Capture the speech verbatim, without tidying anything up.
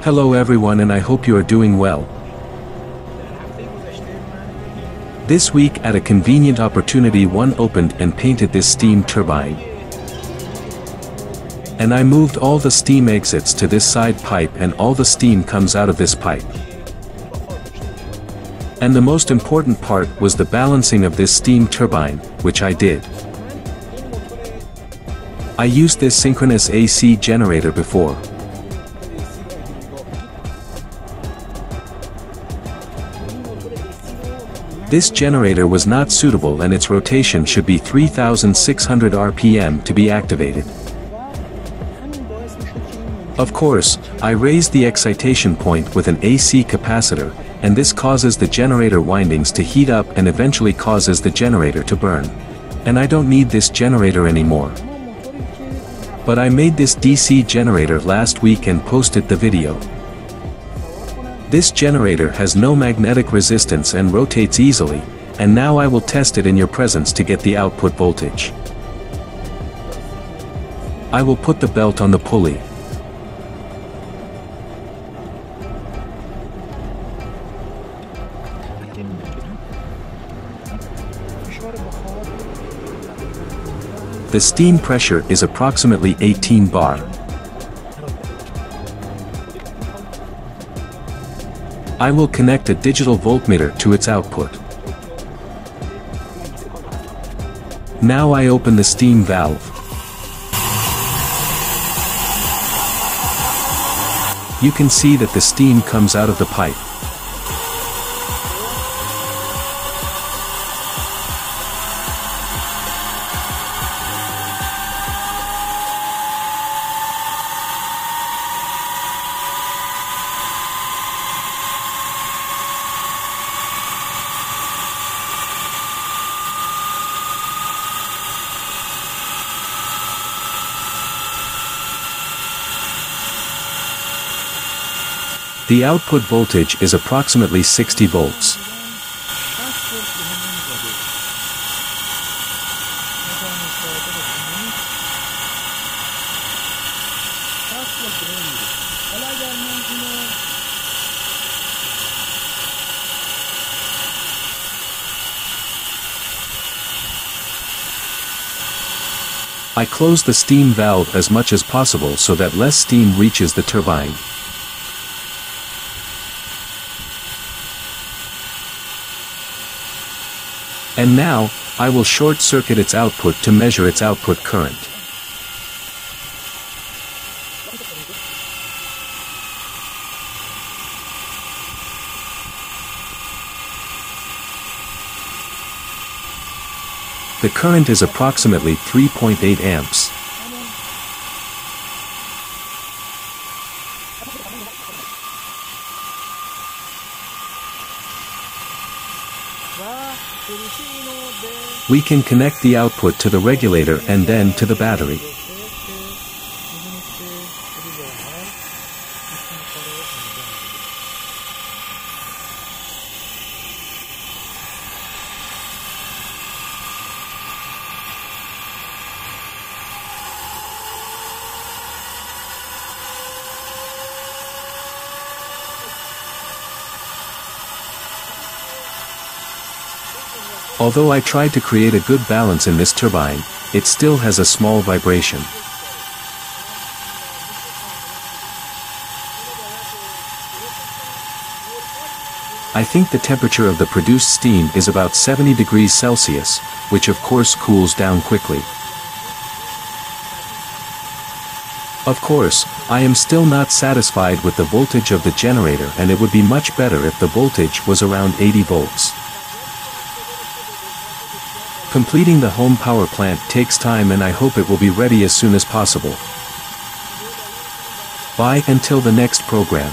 Hello everyone, and I hope you are doing well. This week, at a convenient opportunity, one opened and painted this steam turbine. And I moved all the steam exits to this side pipe, and all the steam comes out of this pipe. And the most important part was the balancing of this steam turbine, which I did. I used this synchronous A C generator before. This generator was not suitable, and its rotation should be three thousand six hundred R P M to be activated. Of course, I raised the excitation point with an A C capacitor, and this causes the generator windings to heat up and eventually causes the generator to burn. And I don't need this generator anymore. But I made this D C generator last week and posted the video. This generator has no magnetic resistance and rotates easily, and now I will test it in your presence to get the output voltage. I will put the belt on the pulley. The steam pressure is approximately eighteen bar. I will connect a digital voltmeter to its output. Now I open the steam valve. You can see that the steam comes out of the pipe. The output voltage is approximately sixty volts. I close the steam valve as much as possible so that less steam reaches the turbine. And now, I will short-circuit its output to measure its output current. The current is approximately three point eight amps. We can connect the output to the regulator and then to the battery. Although I tried to create a good balance in this turbine, it still has a small vibration. I think the temperature of the produced steam is about seventy degrees Celsius, which of course cools down quickly. Of course, I am still not satisfied with the voltage of the generator, and it would be much better if the voltage was around eighty volts. Completing the home power plant takes time, and I hope it will be ready as soon as possible. Bye until the next program.